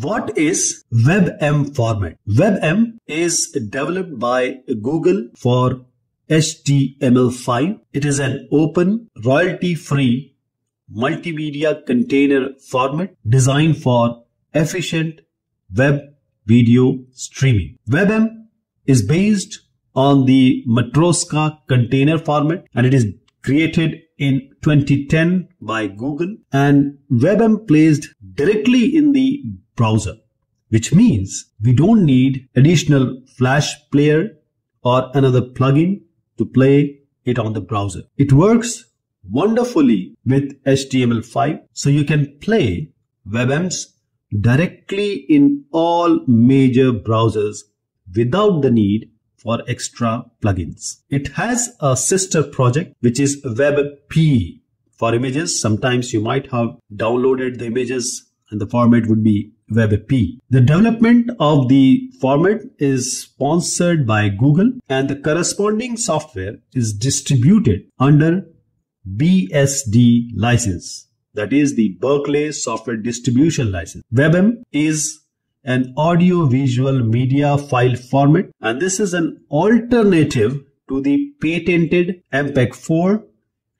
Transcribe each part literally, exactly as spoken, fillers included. What is WebM format? WebM is developed by Google for H T M L five. It is an open, royalty-free, multimedia container format designed for efficient web video streaming. WebM is based on the Matroska container format, and it is created in twenty ten by Google, and WebM placed directly in the browser, which means we don't need additional Flash player or another plugin to play it on the browser. It works wonderfully with H T M L five, so you can play WebMs directly in all major browsers without the need for extra plugins. It has a sister project which is WebP for images. Sometimes you might have downloaded the images and the format would be WebP. The development of the format is sponsored by Google, and the corresponding software is distributed under B S D license, that is the Berkeley Software Distribution License. WebM is an audio-visual media file format, and this is an alternative to the patented M P E G four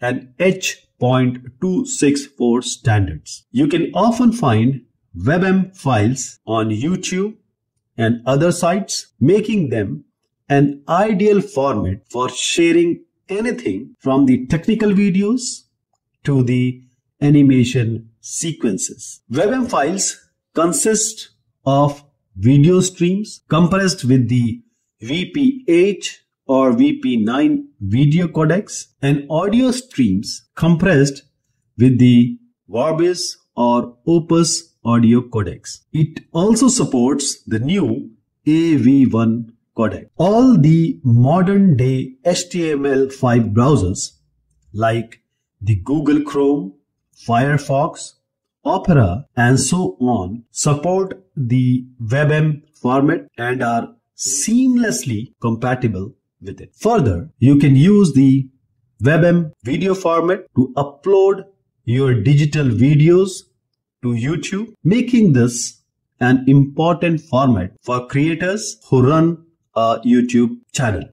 and H point two six four standards. You can often find WebM files on YouTube and other sites, making them an ideal format for sharing anything from the technical videos to the animation sequences. WebM files consist of video streams compressed with the V P eight or V P nine video codecs, and audio streams compressed with the Vorbis or Opus audio codecs. It also supports the new A V one codec. All the modern day H T M L five browsers like the Google Chrome, Firefox, Opera and so on support the WebM format and are seamlessly compatible with it. Further, you can use the WebM video format to upload your digital videos to YouTube, making this an important format for creators who run a YouTube channel.